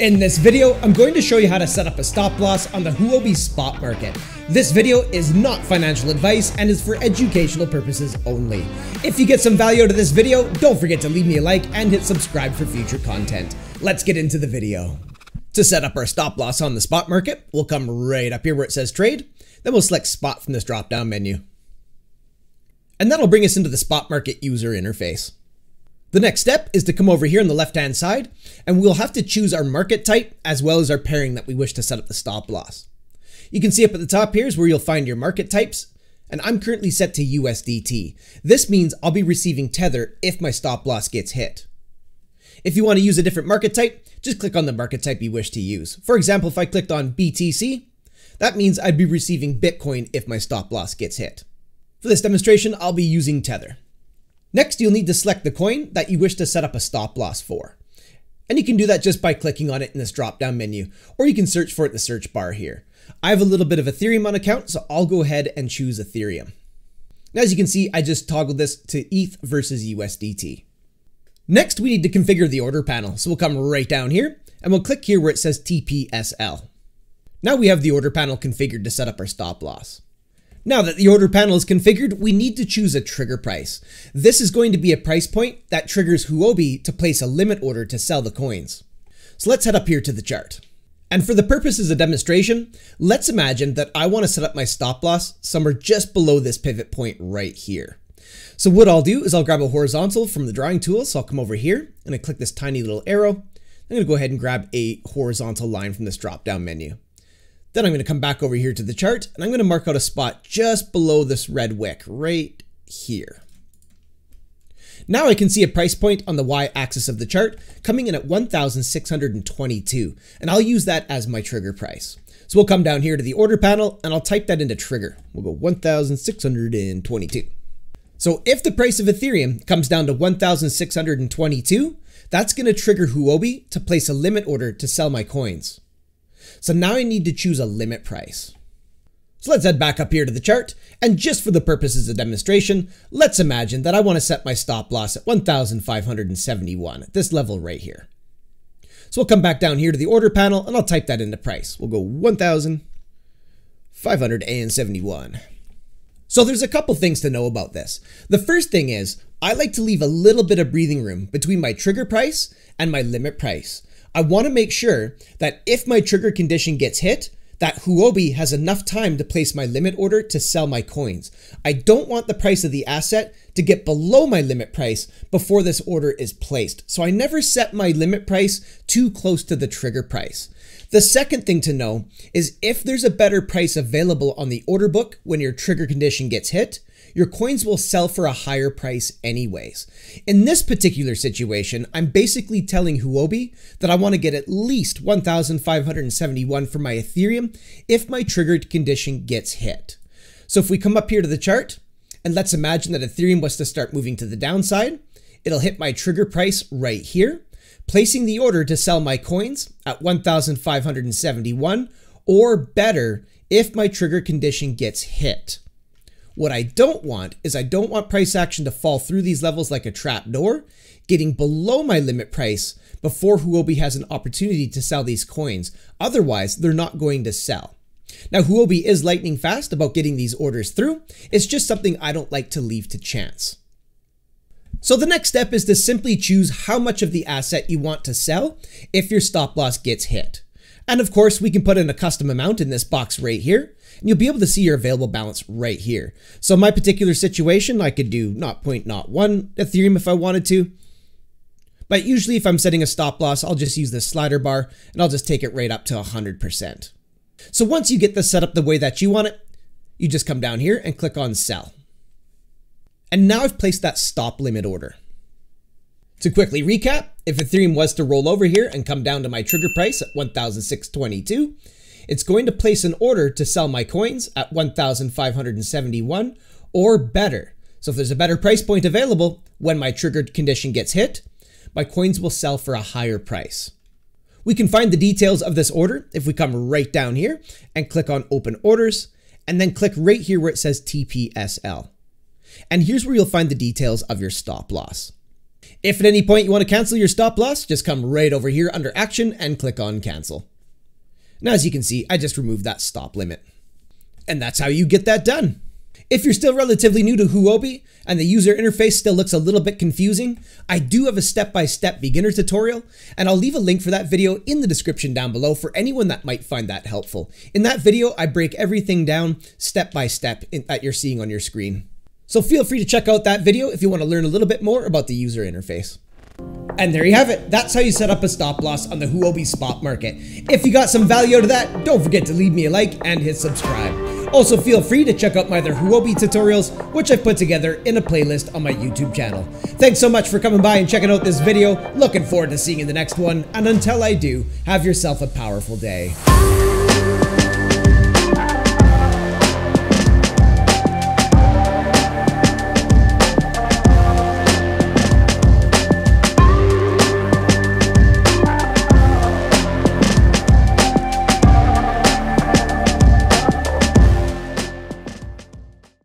In this video, I'm going to show you how to set up a stop loss on the Huobi spot market. This video is not financial advice and is for educational purposes only. If you get some value out of this video, don't forget to leave me a like and hit subscribe for future content. Let's get into the video. To set up our stop loss on the spot market, we'll come right up here where it says trade, then we'll select spot from this drop down menu. And that'll bring us into the spot market user interface. The next step is to come over here on the left-hand side, and we'll have to choose our market type as well as our pairing that we wish to set up the stop loss. You can see up at the top here is where you'll find your market types, and I'm currently set to USDT. This means I'll be receiving Tether if my stop loss gets hit. If you want to use a different market type, just click on the market type you wish to use. For example, if I clicked on BTC, that means I'd be receiving Bitcoin if my stop loss gets hit. For this demonstration, I'll be using Tether. Next, you'll need to select the coin that you wish to set up a stop loss for. And you can do that just by clicking on it in this drop-down menu, or you can search for it in the search bar here. I have a little bit of Ethereum on account, so I'll go ahead and choose Ethereum. Now, as you can see, I just toggled this to ETH versus USDT. Next, we need to configure the order panel. So we'll come right down here and we'll click here where it says TPSL. Now we have the order panel configured to set up our stop loss. Now that the order panel is configured, we need to choose a trigger price. This is going to be a price point that triggers Huobi to place a limit order to sell the coins. So let's head up here to the chart. And for the purposes of demonstration, let's imagine that I want to set up my stop loss somewhere just below this pivot point right here. So what I'll do is I'll grab a horizontal from the drawing tool. So I'll come over here and I click this tiny little arrow. I'm going to go ahead and grab a horizontal line from this drop down menu. Then I'm going to come back over here to the chart and I'm going to mark out a spot just below this red wick right here. Now I can see a price point on the y-axis of the chart coming in at 1,622, and I'll use that as my trigger price. So we'll come down here to the order panel and I'll type that into trigger. We'll go 1,622. So if the price of Ethereum comes down to 1,622, that's going to trigger Huobi to place a limit order to sell my coins. So now I need to choose a limit price. So let's head back up here to the chart. And just for the purposes of demonstration, let's imagine that I want to set my stop loss at 1,571 at this level right here. So we'll come back down here to the order panel and I'll type that into price. We'll go 1,571. So there's a couple things to know about this. The first thing is I like to leave a little bit of breathing room between my trigger price and my limit price. I want to make sure that if my trigger condition gets hit, that Huobi has enough time to place my limit order to sell my coins. I don't want the price of the asset to get below my limit price before this order is placed. So I never set my limit price too close to the trigger price. The second thing to know is if there's a better price available on the order book when your trigger condition gets hit, your coins will sell for a higher price anyways. In this particular situation, I'm basically telling Huobi that I want to get at least 1,571 for my Ethereum if my triggered condition gets hit. So if we come up here to the chart and let's imagine that Ethereum was to start moving to the downside, it'll hit my trigger price right here, placing the order to sell my coins at 1,571 or better if my trigger condition gets hit. What I don't want is I don't want price action to fall through these levels like a trap door, getting below my limit price before Huobi has an opportunity to sell these coins. Otherwise, they're not going to sell. Now, Huobi is lightning fast about getting these orders through. It's just something I don't like to leave to chance. So the next step is to simply choose how much of the asset you want to sell if your stop loss gets hit. And of course, we can put in a custom amount in this box right here, and you'll be able to see your available balance right here. So in my particular situation, I could do 0.01 Ethereum if I wanted to. But usually if I'm setting a stop loss, I'll just use this slider bar and I'll just take it right up to 100%. So once you get this set up the way that you want it, you just come down here and click on sell. And now I've placed that stop limit order. To quickly recap, if Ethereum was to roll over here and come down to my trigger price at 1,622, it's going to place an order to sell my coins at 1,571 or better. So if there's a better price point available when my triggered condition gets hit, my coins will sell for a higher price. We can find the details of this order if we come right down here and click on open orders and then click right here where it says TPSL. And here's where you'll find the details of your stop loss. If at any point you want to cancel your stop loss, just come right over here under action and click on cancel. Now, as you can see, I just removed that stop limit. And that's how you get that done. If you're still relatively new to Huobi and the user interface still looks a little bit confusing, I do have a step-by-step beginner tutorial, and I'll leave a link for that video in the description down below for anyone that might find that helpful. In that video, I break everything down step-by-step that you're seeing on your screen. So feel free to check out that video if you want to learn a little bit more about the user interface. And there you have it. That's how you set up a stop loss on the Huobi spot market. If you got some value out of that, don't forget to leave me a like and hit subscribe. Also, feel free to check out my other Huobi tutorials, which I've put together in a playlist on my YouTube channel. Thanks so much for coming by and checking out this video. Looking forward to seeing you in the next one. And until I do, have yourself a powerful day.